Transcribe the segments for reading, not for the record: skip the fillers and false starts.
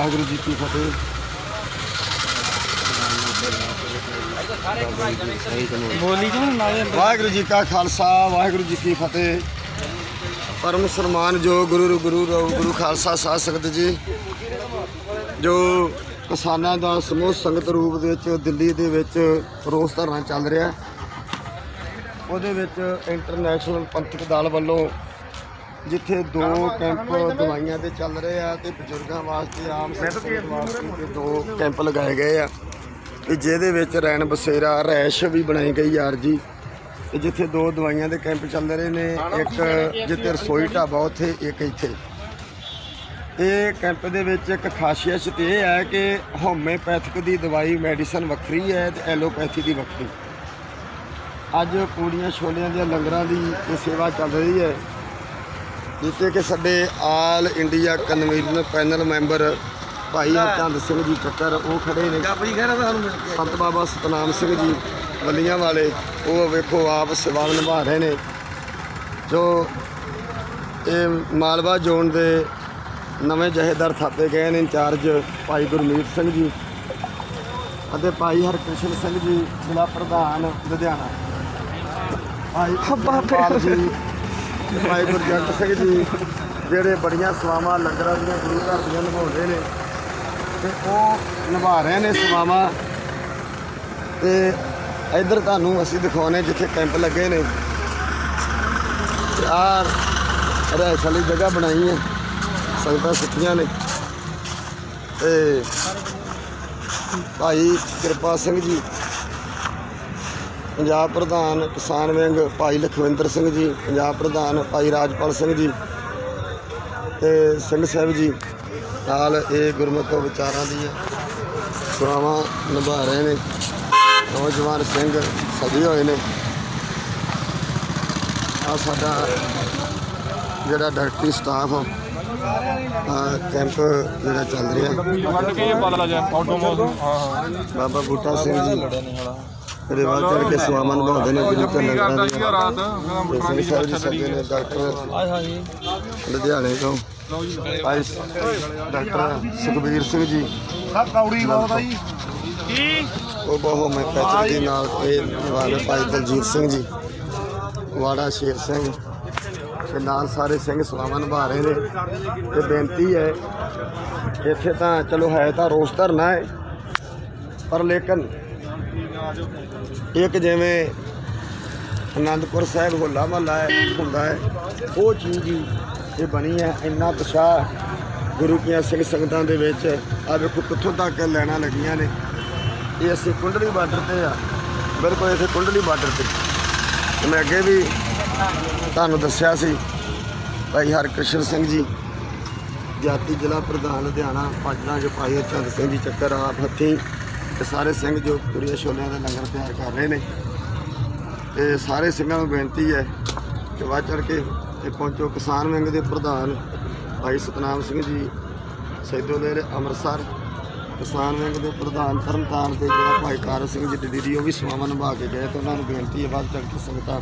वाहेगुरू जी की फतेह। वाहेगुरू जी का खालसा वाहेगुरू जी की फतेह। परम सन्मान जो गुरु खालसा साध संगत जी जो किसानों का समूह संगत रूप दिल्ली के रोस धरना चल रहा वो इंटरनेशनल पंथक दल वालों जिथे दो कैंप दवाइयां के चल रहे हैं तो बजुर्गों वास्ते आम सत्संग वास्ते दो कैंप लगाए गए हैं जिहदे रैन बसेरा रैश भी बनाई गई यार जी। जिथे दो दवाइयां के कैंप चल रहे हैं एक जिथे रसोई ढाबा उत्थे एक इत्थे। ये कैंप दे विच इक खासियत ते यह है कि होम्योपैथिक की दवाई मैडिसन वक्री है तो एलोपैथी की वक्री। अज पूड़ियां छोलियां दे लंगरां की सेवा चल रही है जिथे कि साडे all India convener panel member भाई हरचंद सिंह जी चक्कर वो खड़े ने, संत बाबा सतनाम सिंह जी बलियां वाले वो वेखो आप सेवा निभा रहे हैं। जो ये मालवा जोन के नवे जहेदार थापे गए हैं इंचार्ज भाई गुरमीत सिंह जी और भाई हरकृष्ण सिंह जी जिला प्रधान लुधियाना, भाई हरपाल जी, भाई गुरजंत सिंह जी जोड़े बड़िया सेवावां लंगर गुरु घर दियां निभा रहे हैं तो वो निभा रहे हैं सेवावां। इधर तुहानूं असीं दिखाने जिथे कैंप लगे ने चार रैश वाली जगह बनाई है संगतां सुखियां ने। भाई कृपा सिंह जी पंजाब प्रधान किसान विंग, भाई लखविंदर सिंह जी पंजाब प्रधान, भाई राजपाल सिंह जी सिंह साहब जी नाल ये गुरमतों विचारां दी सेवावां निभा रहे हैं। नौजवान सिंह सजे हुए ने साडा जिहड़ा डायरेक्टरी स्टाफ कैंप जिहड़ा चल रहा बाबा बूटा सिंह जी परिवार चढ़ के सेवावां निभाते हैं गुरु के लंगर। डॉक्टर लुधियाने तो डॉक्टर सुखबीर सिंह जी होम्योपैथिक नाल भाई दलजीत सिंह जी वाड़ा शेर सिंह के नाल सारे सिंह सेवावां निभा रहे हैं। तो बेनती है इत्थे तां चलो है तो रोस धरना है पर लेकिन एक जिवें आनंदपुर साहब होला महला है हुंदा है वो चीज़ ही ये बनी है। इन्ना उत्साह गुरु की सिंह संगतां दे विच आ वेखो कित्थों तक लैणां लगियां ने। ये असं कुंडली बार्डर पर आ बिल्कुल इसे कुंडली बार्डर पर मैं अगे भी तुहानू दस्सिया सी भाई हरकृष्ण सिंह जी जाति जिला प्रधान लुधियाना पाटना जो भाई हरचंद सिंह जी चक्कर आप हथी सारे सिंह जो पूड़ियां छोलियां का लंगर तैयार कर रहे हैं। तो सारे सिंह में बेनती है कि वाह चढ़ के पहुँचो। किसान विंग के प्रधान भाई सतनाम सिंह जी सैदोलेर अमृतसर, किसान विंग के प्रधान तरन तारण के जिला भाई कार सिंह जी डिडीडी वो भी सेवावां निभा के गए तो उन्होंने बेनती है वध चढ़ के संगतां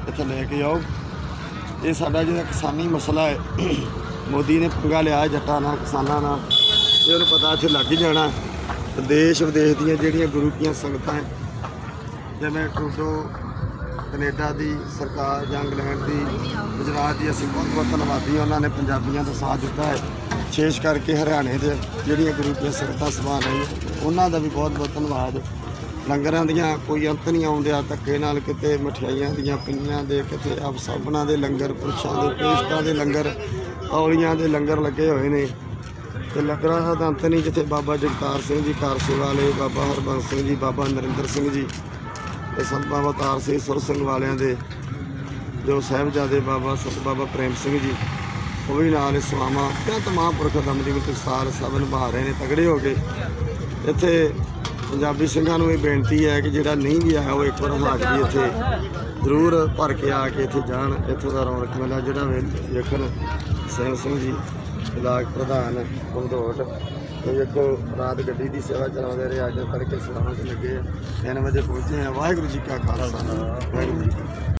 इत्थे लेके आओ। ये साडा जो किसानी मसला है मोदी ने पंगा लिया जट्टां नाल किसानां नाल ये उन्हें पता इत्थे लग ही जाना। देश विदेश दीयां जिहड़ियां गुरु दीयां संगतां है जिवें ट्रूडो कनेडा की सरकार जां इंग्लैंड की गुजरात की असीं बहुत बहुत धन्नवादी उन्होंने पंजाबियों का साथ दिता है। विशेष करके हरियाणे के जोड़िया गुरु की संगतां सभा रही उन्हों का भी बहुत बहुत धन्यवाद। लंगर कोई अंत नहीं आउंदा धक्के नाल किते मठियाइयां दीयां पिन्नियां दे किते आप साबणा के लंगर पुरशां के पेशटा के लंगर औलियां के लंगर लगे हुए हैं। तो लंगर का अंत नहीं जिथे बाबा जगतार सिंह जी कारसे वाले, बाबा हरबंस सिंह जी, बाबा नरिंदर सिंह जी, संत बाबा तार सिंह सुर सिंह वालियां दे जो साहिबजादे बाबा संत बाबा प्रेम सिंह जी वो भी नाल सेवावां तमाम पुरखां दम दी विसार सब निभा रहे हैं तगड़े हो गए। इत्थे पंजाबी सिंघां नूं इह बेनती है कि जिहड़ा नहीं गया वो एक बार हाजरी इत्थे जरूर भर के आके इत्थे जाण। इत्थों का रौनक मेला जिहड़ा वेखण सिंह जी ब्लाक प्रधान बंदोट तो देखो रात गड्डी की सेवा चलाते रहे अज तड़के सेवावां लगे 3 बजे पहुँचे हैं। वाहिगुरू जी का खालसा वाहिगुरू जी।